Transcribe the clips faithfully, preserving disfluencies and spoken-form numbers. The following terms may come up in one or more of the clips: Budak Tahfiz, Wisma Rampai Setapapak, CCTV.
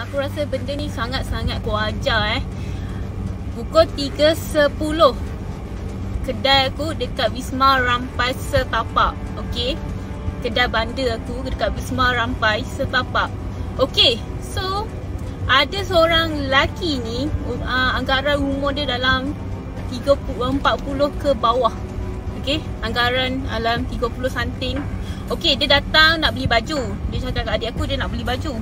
Aku rasa benda ni sangat-sangat kuajar eh. Pukul tiga sepuluh kedai aku dekat Wisma Rampai Setapapak. Okey. Kedai bandar aku dekat Wisma Rampai Setapapak. Okey. So ada seorang lelaki ni uh, anggaran umur dia dalam tiga puluh, empat puluh ke bawah. Okey, anggaran dalam tiga puluh santin. Okey, dia datang nak beli baju. Dia cakap kat adik aku dia nak beli baju.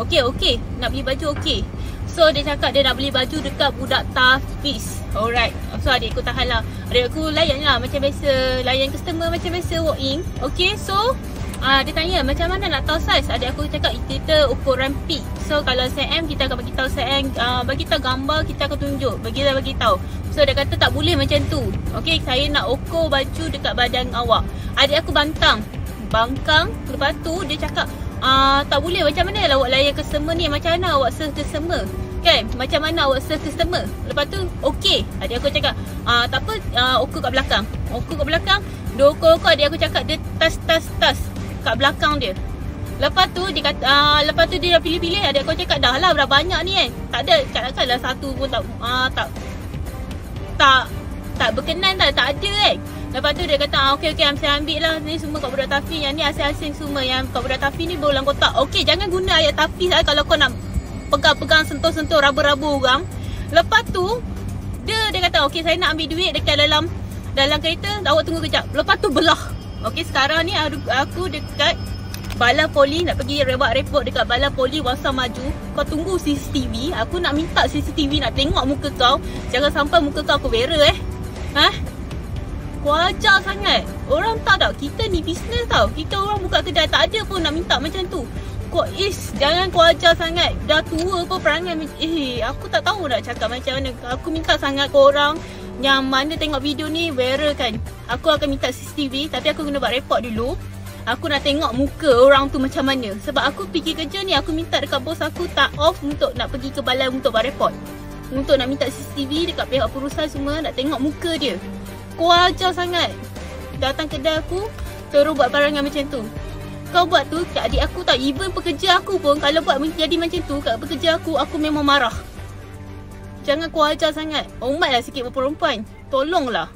Okey, okey, nak beli baju okey. So dia cakap dia nak beli baju dekat Budak Tahfiz. Alright. So adik aku tahan lah. Adik aku layan lah macam biasa, layan customer macam biasa walk in. Okey, so uh, dia tanya macam mana nak tahu saiz. Adik aku cakap kita ukuran peak. So kalau C M kita akan bagi tahu C M, uh, bagi tahu gambar, kita akan tunjuk, bagi tahu bagi tahu. So dia kata tak boleh macam tu. Okey, saya nak ukur baju dekat badan awak. Adik aku bantang, bangkang. Lepas tu dia cakap, "Ah, tak boleh, macam mana lah awak layan customer ni? Macam mana awak serve customer? Kan? Macam mana awak serve customer?" Lepas tu, okey. Adik aku cakap, "Ah, tak apa, uh, ukur kat belakang." Ukur kat belakang. Dia ukur-ukur, adik aku cakap dia tas tas tas kat belakang dia. Lepas tu dia kata, uh, lepas tu dia dah pilih-pilih. Adik aku cakap, "Dah lah, berapa banyak ni kan? Tak ada, kadang-kadang satu pun tak uh, tak tak tak berkenan dah, tak ada kan." Lepas tu dia kata, ah, okey okey saya ambil lah ni semua kat Budak Tahfiz. Yang ni asing-asing semua, yang kat Budak Tahfiz ni berulang kotak. Okey, jangan guna ayat Tahfiz lah kalau kau nak pegang-pegang, sentuh-sentuh, raba-raba orang. Lepas tu dia dia kata, okey saya nak ambil duit dekat dalam dalam kereta, awak tunggu kejap. Lepas tu belah. Okey, sekarang ni aku dekat Bala Poli, nak pergi rewak report dekat Bala Poli Wasa Maju. Kau tunggu C C T V. Aku nak minta C C T V, nak tengok muka kau. Jangan sampai muka kau aku berer eh. Hah? Kau ajar sangat. Orang tak tahu kita ni bisnes tau. Kita orang buka kedai tak ada pun nak minta macam tu. Kau is, jangan kau ajar sangat. Dah tua pun perangai. Eh, aku tak tahu nak cakap macam mana. Aku minta sangat kau orang yang mana tengok video ni berer kan. Aku akan minta C C T V, tapi aku kena buat report dulu. Aku nak tengok muka orang tu macam mana. Sebab aku pergi kerja ni, aku minta dekat bos aku tak off untuk nak pergi ke balai untuk buat report, untuk nak minta C C T V dekat pihak perusahaan semua, nak tengok muka dia. Kau ajar sangat. Datang kedai aku terus buat barangan macam tu. Kau buat tu kat adik aku tak. Even pekerja aku pun kalau buat jadi macam tu kat pekerja aku, aku memang marah. Jangan kau ajar sangat. Hormatlah sikit perempuan. Tolonglah.